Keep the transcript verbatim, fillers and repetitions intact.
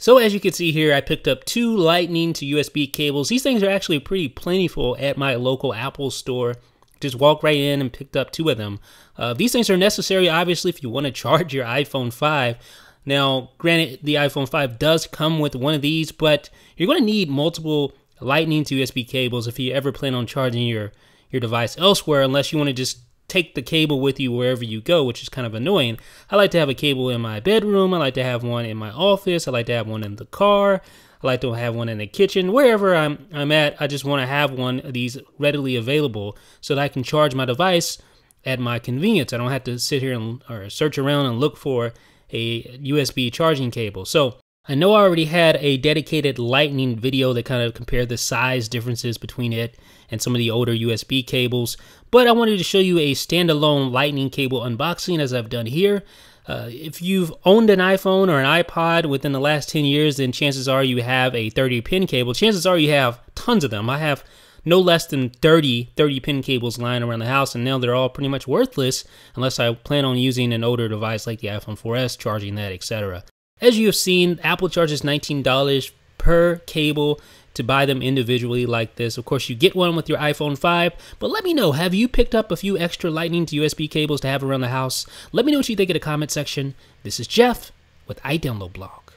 So as you can see here, I picked up two Lightning to U S B cables. These things are actually pretty plentiful at my local Apple store. Just walked right in and picked up two of them. Uh, these things are necessary, obviously, if you want to charge your iPhone five. Now, granted, the iPhone five does come with one of these, but you're going to need multiple Lightning to U S B cables if you ever plan on charging your, your device elsewhere, unless you want to just take the cable with you wherever you go, which is kind of annoying. I like to have a cable in my bedroom. I like to have one in my office. I like to have one in the car. I like to have one in the kitchen. Wherever I'm, I'm at, I just want to have one of these readily available so that I can charge my device at my convenience. I don't have to sit here and or search around and look for a U S B charging cable. So I know I already had a dedicated Lightning video that kind of compared the size differences between it and some of the older U S B cables, but I wanted to show you a standalone Lightning cable unboxing as I've done here. Uh, if you've owned an iPhone or an iPod within the last ten years, then chances are you have a thirty pin cable. Chances are you have tons of them. I have no less than thirty thirty pin cables lying around the house, and now they're all pretty much worthless unless I plan on using an older device like the iPhone four S, charging that, et cetera. As you have seen, Apple charges nineteen dollars per cable to buy them individually like this. Of course, you get one with your iPhone five, but let me know, have you picked up a few extra Lightning to U S B cables to have around the house? Let me know what you think in the comment section. This is Jeff with iDownloadBlog.